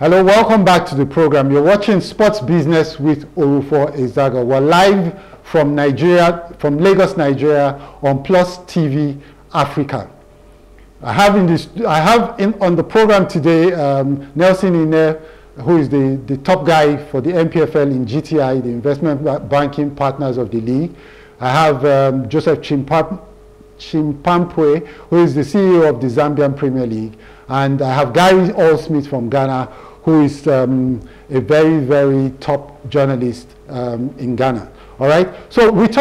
Hello, welcome back to the program. You're watching Sports Business with Orufuo Ezaga. We're live from Nigeria, from Lagos, Nigeria, on Plus TV Africa. I have on the program today Nelson Ine, who is the top guy for the NPFL in GTI, the investment banking partners of the league. I have Joseph Chimpampwe, who is the CEO of the Zambian Premier League. And I have Gary Al-Smith from Ghana, who is a very, very top journalist in Ghana. All right. So we already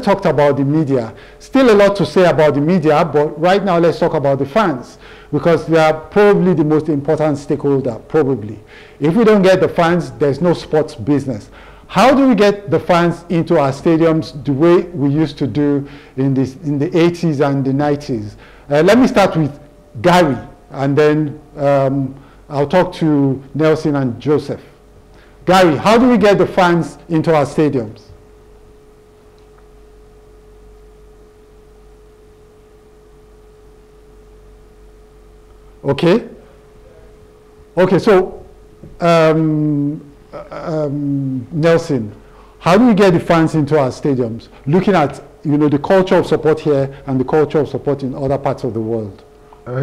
talked about the media. Still a lot to say about the media, but right now let's talk about the fans, because they are probably the most important stakeholder, probably. If we don't get the fans, there's no sports business. How do we get the fans into our stadiums the way we used to do in the 80s and the 90s? Let me start with Gary, and then I'll talk to Nelson and Joseph. Gary, how do we get the fans into our stadiums? Okay. Okay, so Nelson, how do we get the fans into our stadiums? Looking at, you know, the culture of support here and the culture of support in other parts of the world.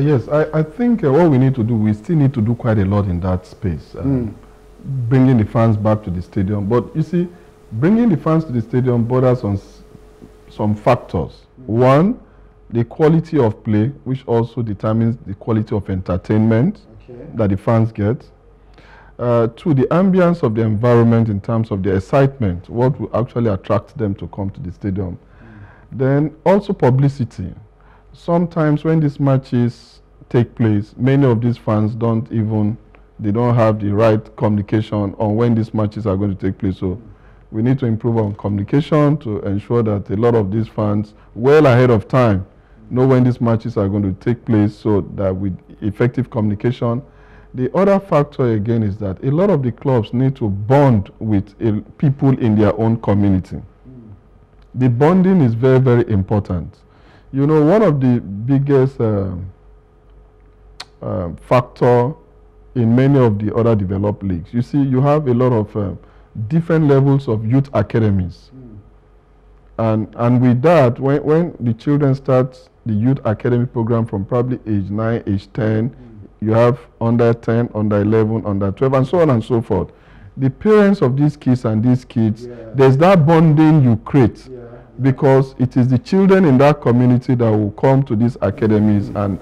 Yes, I think what we need to do, we still need to do quite a lot in that space, bringing the fans back to the stadium. But you see, bringing the fans to the stadium borders on some factors. One, the quality of play, which also determines the quality of entertainment that the fans get. Two, the ambience of the environment in terms of the excitement, what will actually attract them to come to the stadium. Then also publicity. Sometimes when these matches take place, many of these fans don't have the right communication on when these matches are going to take place. So we need to improve on communication to ensure that a lot of these fans, well ahead of time, know when these matches are going to take place, so that with effective communication. The other factor again is that a lot of the clubs need to bond with people in their own community. The bonding is very, very important. You know, one of the biggest factor in many of the other developed leagues, you see, you have a lot of different levels of youth academies. And with that, when the children start the youth academy program from probably age 9, age 10, you have under 10, under 11, under 12, and so on and so forth. The parents of these kids and these kids, there's that bonding you create. Because it is the children in that community that will come to these academies, and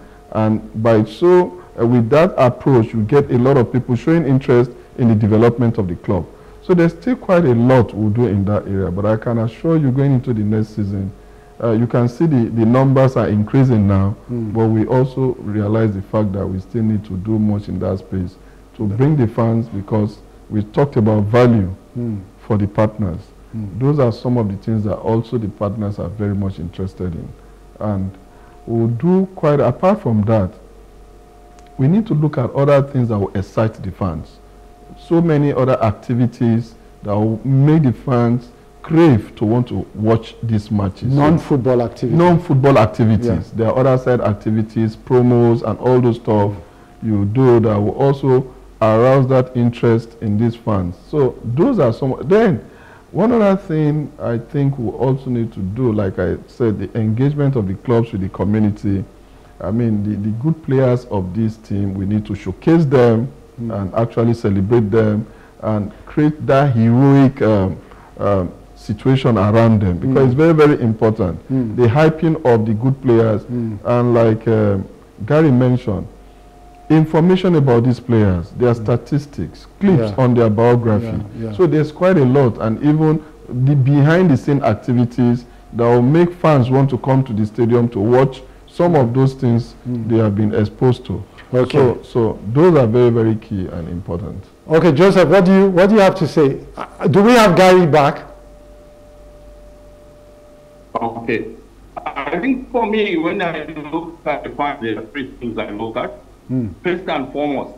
with that approach, you get a lot of people showing interest in the development of the club. So there's still quite a lot we'll do in that area, but I can assure you, going into the next season, you can see the numbers are increasing now, but we also realize the fact that we still need to do much in that space to bring the fans, because we talked about value for the partners. Those are some of the things that also the partners are very much interested in. And we'll do quite, apart from that, we need to look at other things that will excite the fans. So many other activities that will make the fans crave to want to watch these matches. Non-football activities. Non-football activities. Yeah. There are other side activities, promos and all those stuff you do that will also arouse that interest in these fans. So those are some, then, one other thing I think we also need to do, like I said, the engagement of the clubs with the community. I mean, the good players of this team, we need to showcase them and actually celebrate them and create that heroic situation around them, because it's very, very important. The hyping of the good players, and like Gary mentioned, information about these players, their statistics, clips on their biography. So there's quite a lot, and even the behind the scene activities that will make fans want to come to the stadium to watch some of those things they have been exposed to. Okay. So those are very, very key and important. Okay, Joseph, what do you have to say? Do we have Gary back? Okay. I think for me, when I look at the fans, there are three things I look at. First and foremost,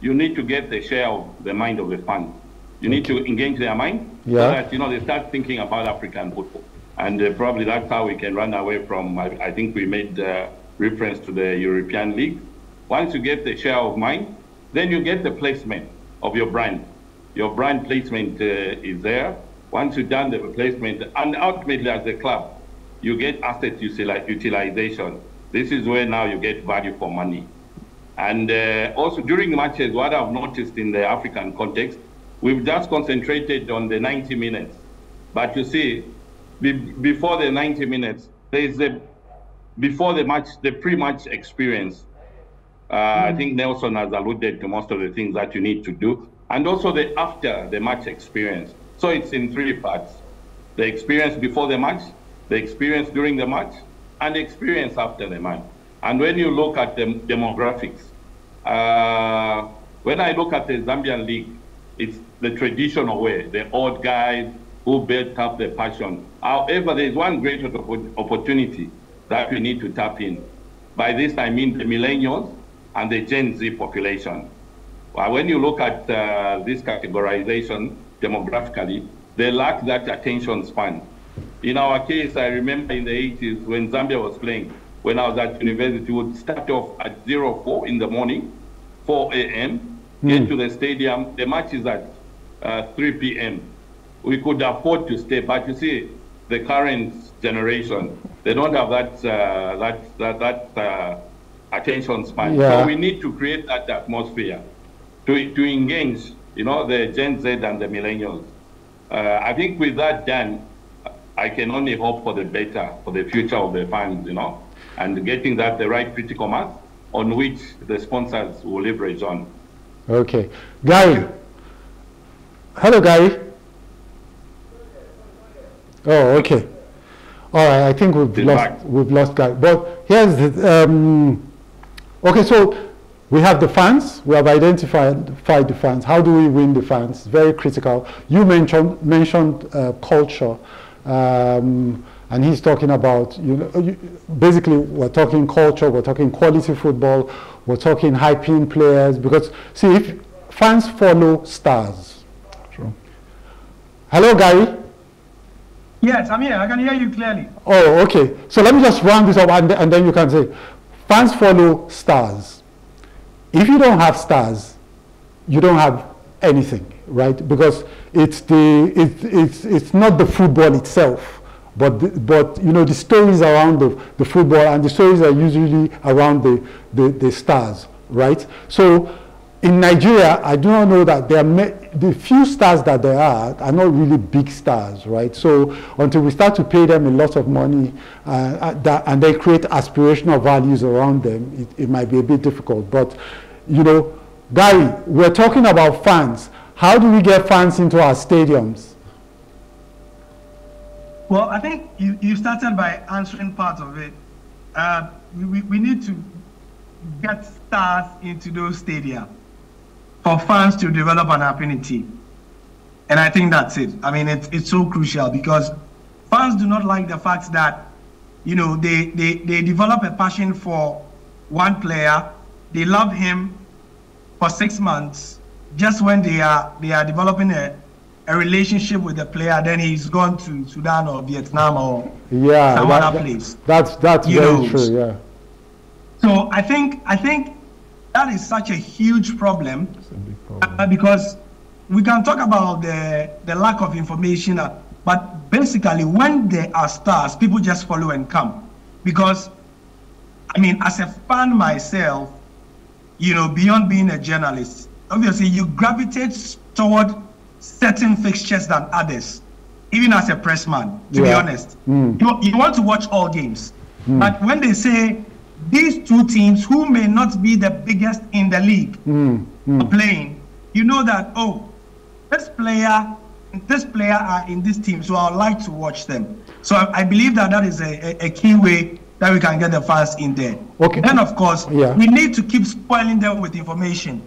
you need to get the share of the mind of the fans. You need to engage their mind so that, you know, they start thinking about African football. And probably that's how we can run away from, I think we made reference to the European League. Once you get the share of mind, Then you get the placement of your brand. Your brand placement is there. Once you've done the placement, and ultimately as a club, you get asset utilization. This is where now you get value for money. And also during matches, what I've noticed in the African context, we've just concentrated on the 90 minutes. But you see, before the 90 minutes, there's a, before the match, the pre-match experience. I think Nelson has alluded to most of the things that you need to do. And also the after the match experience. So it's in three parts. The experience before the match, the experience during the match, and the experience after the match. And when you look at the demographics, when I look at the Zambian league, it's the traditional way, the old guys who built up the passion. However, there's one great opportunity that we need to tap in. By this, I mean the millennials and the Gen Z population. When you look at this categorization demographically, they lack that attention span. In our case, I remember in the 80s when Zambia was playing, when I was at university, we would start off at 4 in the morning, 4 a.m., get to the stadium. The match is at 3 p.m. We could afford to stay, but you see, the current generation, they don't have that attention span. Yeah. So we need to create that atmosphere to engage, you know, the Gen Z and the millennials. I think with that done, I can only hope for the better for the future of the fans, you know, and getting that the right critical mass on which the sponsors will leverage on. Okay. Gary. Hello, Gary. Oh, okay. All right. I think we've lost Gary. But here's the, okay, so we have the fans. We have identified the fans. How do we win the fans? Very critical. You mentioned culture. And he's talking about, you know, basically we're talking culture, we're talking quality football, we're talking hyping players, because see, if fans follow stars. Sure. Hello, Gary. Yes, I'm here. I can hear you clearly. Oh, okay. So let me just round this up, and then you can say, fans follow stars. If you don't have stars, you don't have anything, right? Because it's not the football itself, but you know, the stories around the football, and the stories are usually around the stars, right? So in Nigeria, I do not know that there are the few stars that there are not really big stars, right? So until we start to pay them a lot of money and they create aspirational values around them, it might be a bit difficult. But you know, Gary, we're talking about fans. How do we get fans into our stadiums? Well, I think you started by answering part of it. We need to get stars into those stadiums for fans to develop an affinity. And I think that's it. I mean, it's so crucial, because fans do not like the fact that, you know, they develop a passion for one player. They love him for 6 months. Just when they are developing a relationship with the player, then he's gone to Sudan or Vietnam or some other place. That's very true. Yeah. So I think that is such a huge problem, because we can talk about the lack of information, but basically when there are stars, people just follow and come. Because I mean, as a fan myself, you know, beyond being a journalist, obviously you gravitate toward certain fixtures than others, even as a pressman, to be honest. You want to watch all games, but when they say these two teams, who may not be the biggest in the league, are playing, you know that, oh, this player and this player are in this team, so I would like to watch them. So I believe that is a key way that we can get the fans in there. Okay. Then, of course, we need to keep spoiling them with information.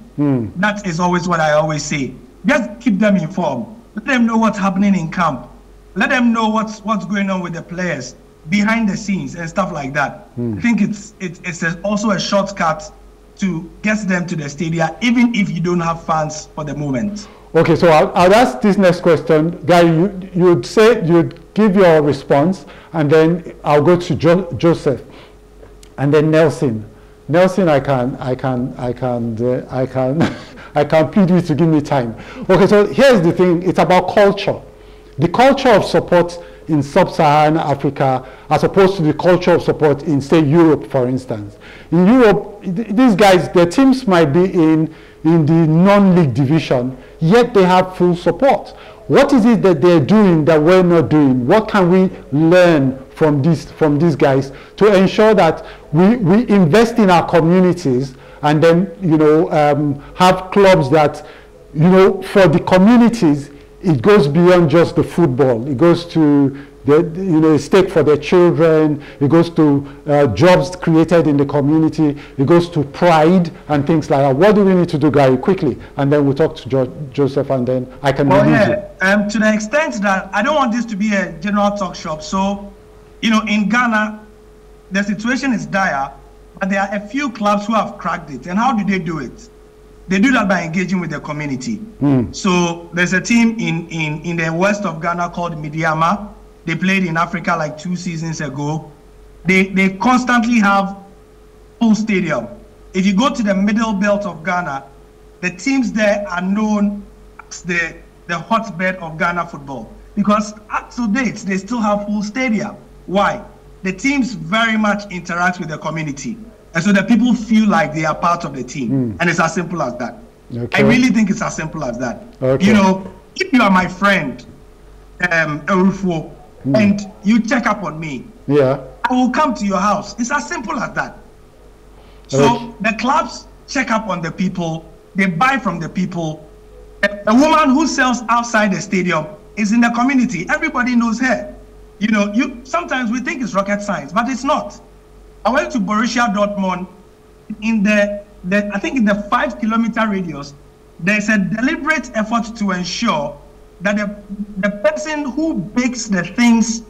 That is always what I always say. Just keep them informed. Let them know what's happening in camp. Let them know what's going on with the players behind the scenes and stuff like that. I think it's also a shortcut to get them to the stadium, even if you don't have fans for the moment. Okay, so I'll ask this next question. Gary, you'd say, you'd give your response, and then I'll go to Joseph, and then Nelson, Nelson, I can plead you to give me time. Okay, so here's the thing. It's about culture. The culture of support in sub-Saharan Africa as opposed to the culture of support in, say, Europe, for instance. In Europe, these guys, their teams might be in the non-league division, yet they have full support. What is it that they're doing that we're not doing? What can we learn from these guys to ensure that we invest in our communities and then, you know, have clubs that, you know, for the communities, it goes beyond just the football. It goes to the, you know, stake for their children. It goes to jobs created in the community. It goes to pride and things like that. What do we need to do, Gary, quickly? And then we'll talk to Joseph, and then I can release you. To the extent that I don't want this to be a general talk shop. So, you know, in Ghana, the situation is dire, but there are a few clubs who have cracked it. And how do they do it? They do that by engaging with the community. Mm. So there's a team in the west of Ghana called Medeama. They played in Africa like 2 seasons ago. They constantly have full stadium. If you go to the middle belt of Ghana, the teams there are known as the hotbed of Ghana football, because up to date, they still have full stadium. Why? The teams very much interact with the community. And so the people feel like they are part of the team. Mm. And it's as simple as that. Okay. I really think it's as simple as that. Okay. You know, if you are my friend, Orufuo, and you check up on me, yeah, I will come to your house. It's as simple as that. So the clubs check up on the people. They buy from the people. A woman who sells outside the stadium is in the community. Everybody knows her. You know, sometimes we think it's rocket science, but it's not. I went to Borussia Dortmund. In I think in the 5-kilometer radius, there's a deliberate effort to ensure that the person who bakes the things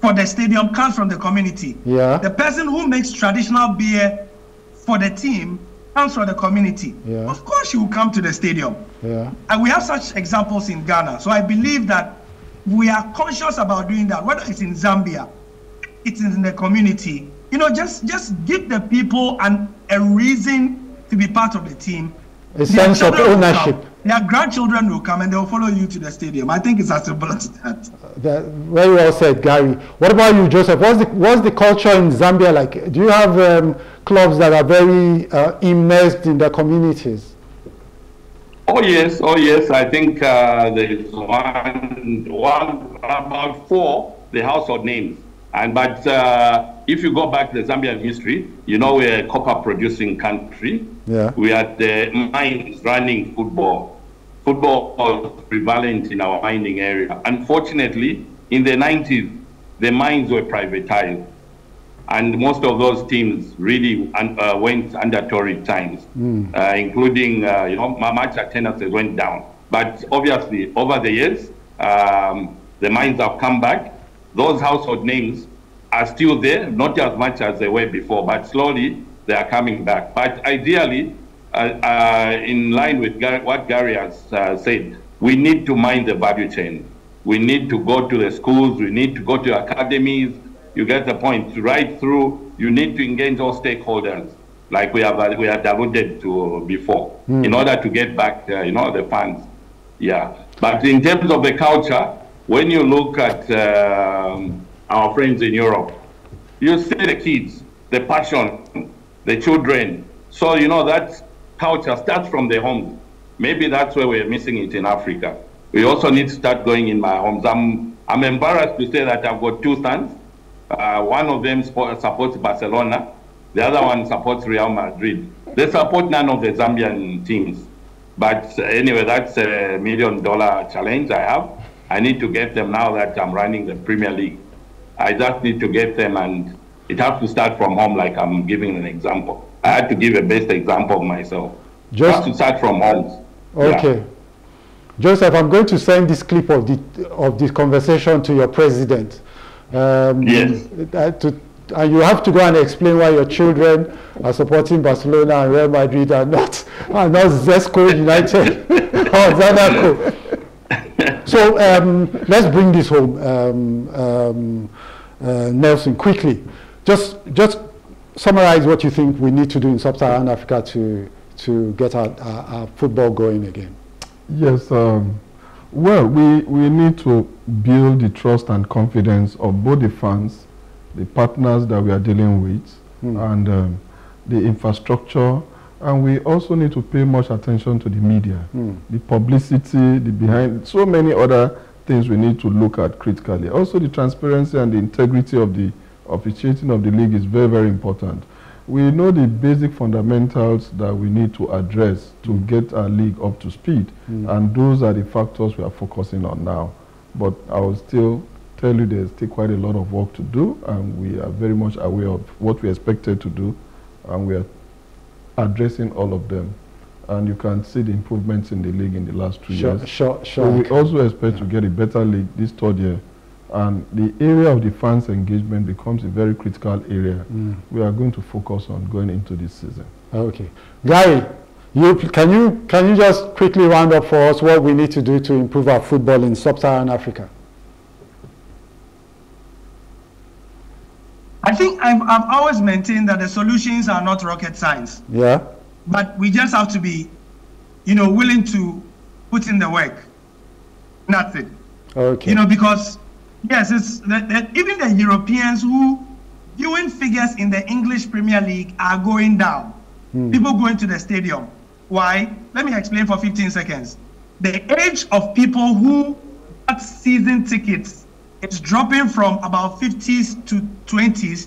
for the stadium comes from the community. Yeah. The person who makes traditional beer for the team comes from the community. Yeah. Of course, you will come to the stadium. Yeah. And we have such examples in Ghana. So I believe that we are conscious about doing that, whether it's in Zambia, it's in the community. You know, just give the people a reason to be part of the team. A sense of ownership. Their grandchildren will come and they will follow you to the stadium. I think it's as simple as that. Very well said, Gary. What about you, Joseph? What's the culture in Zambia like? Do you have clubs that are very immersed in their communities? Oh yes. I think there's about 4, the household names. But if you go back to the Zambian history, you know, we're a copper-producing country. Yeah. We had the mines running football. Football was prevalent in our mining area. Unfortunately, in the 90s, the mines were privatized. And most of those teams really went under torrid times, including, you know, match attendances went down. But obviously, over the years, the mines have come back. Those household names are still there, not as much as they were before, but slowly they are coming back. But ideally, in line with what Gary has said, we need to mine the value chain. We need to go to the schools, we need to go to academies, you get the point, right through, you need to engage all stakeholders, like we have alluded to before, in order to get back, you know, the funds. Yeah, but in terms of the culture, when you look at our friends in Europe, you see the kids, the passion, the children. So, you know, that culture starts from the home. Maybe that's where we're missing it in Africa. We also need to start going in my homes. I'm embarrassed to say that I've got 2 sons. One of them supports Barcelona. The other one supports Real Madrid. They support none of the Zambian teams. But anyway, that's a $1 million challenge I have. I need to get them now that I'm running the Premier League. I just need to get them, and it has to start from home, like I'm giving an example. I had to give a best example of myself. Just to start from home. Okay. Yeah. Joseph, I'm going to send this clip of this conversation to your president. Yes. And you have to go and explain why your children are supporting Barcelona and Real Madrid and not Zesco United or Zanaco. So let's bring this home, Nelson, quickly. Just summarize what you think we need to do in sub-Saharan Africa to get our football going again. Yes. Well, we need to build the trust and confidence of both the fans, the partners that we are dealing with, and the infrastructure. And we also need to pay much attention to the media, the publicity, the behind, so many other things we need to look at critically. Also, the transparency and the integrity of the officiating of the league is very, very important. We know the basic fundamentals that we need to address to get our league up to speed, and those are the factors we are focusing on now. But I will still tell you there's still quite a lot of work to do, and we are very much aware of what we expected to do, and we are addressing all of them. And you can see the improvements in the league in the last 2 years. So we also expect to get a better league this third year. And the area of the fans' engagement becomes a very critical area we are going to focus on going into this season. Okay. Gary, can you just quickly round up for us what we need to do to improve our football in sub-Saharan Africa? I think I've always maintained that the solutions are not rocket science. Yeah. But we just have to be, you know, willing to put in the work. Nothing. Okay. You know, because... Yes, it's that even the Europeans who viewing figures in the English Premier League are going down. People going to the stadium. Why? Let me explain for 15 seconds. The age of people who got season tickets is dropping from about 50s to 20s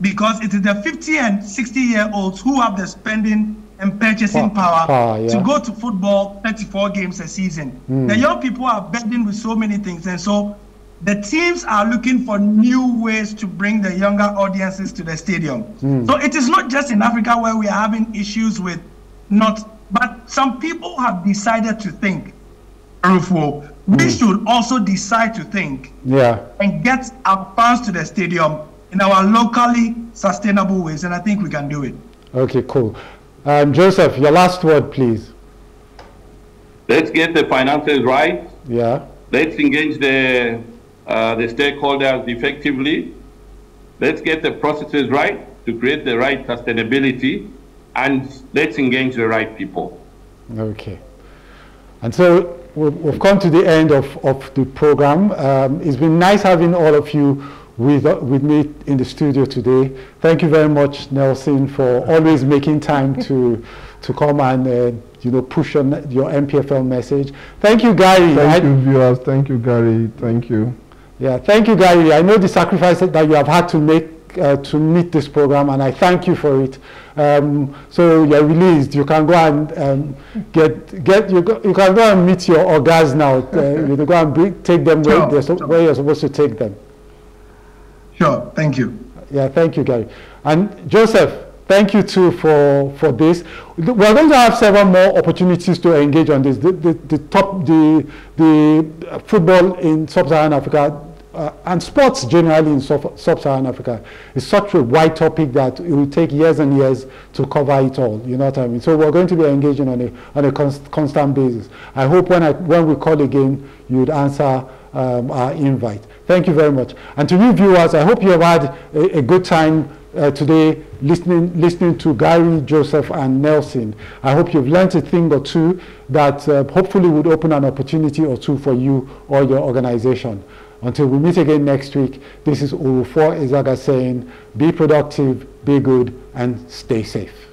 because it is the 50 and 60-year-olds who have the spending and purchasing power to go to football 34 games a season. The young people are burdened with so many things, and so the teams are looking for new ways to bring the younger audiences to the stadium. So it is not just in Africa where we are having issues with but some people have decided to think, Orufuo. We should also decide to think and get our fans to the stadium in our locally sustainable ways. And I think we can do it. Okay, cool. Joseph, your last word, please. Let's get the finances right. Yeah. Let's engage the stakeholders effectively. Let's get the processes right to create the right sustainability, and let's engage the right people. Okay. And so we've come to the end of the program. It's been nice having all of you with me in the studio today. Thank you very much, Nelson, for always making time to come and you know, push on your NPFL message. Thank you, Gary. Thank you, viewers. Thank you, Gary. Thank you. Yeah, thank you, Gary. I know the sacrifice that you have had to make to meet this program, and I thank you for it. So you're released. You can go and you can go and meet your orgas now. You can go and take them where you're supposed to take them. Sure. Thank you. Yeah, thank you, Gary, and Joseph. Thank you too for this. We're going to have several more opportunities to engage on this. The football in sub-Saharan Africa and sports generally in sub-Saharan Africa is such a wide topic that it will take years and years to cover it all. You know what I mean? So we're going to be engaging on a constant basis. I hope when we call again, you'd answer our invite. Thank you very much. And to you viewers, I hope you have had a good time today listening to Gary, Joseph, and Nelson. I hope you've learned a thing or two that hopefully would open an opportunity or two for you or your organization. Until we meet again next week, this is Orufuo Ezaga saying, be productive, be good, and stay safe.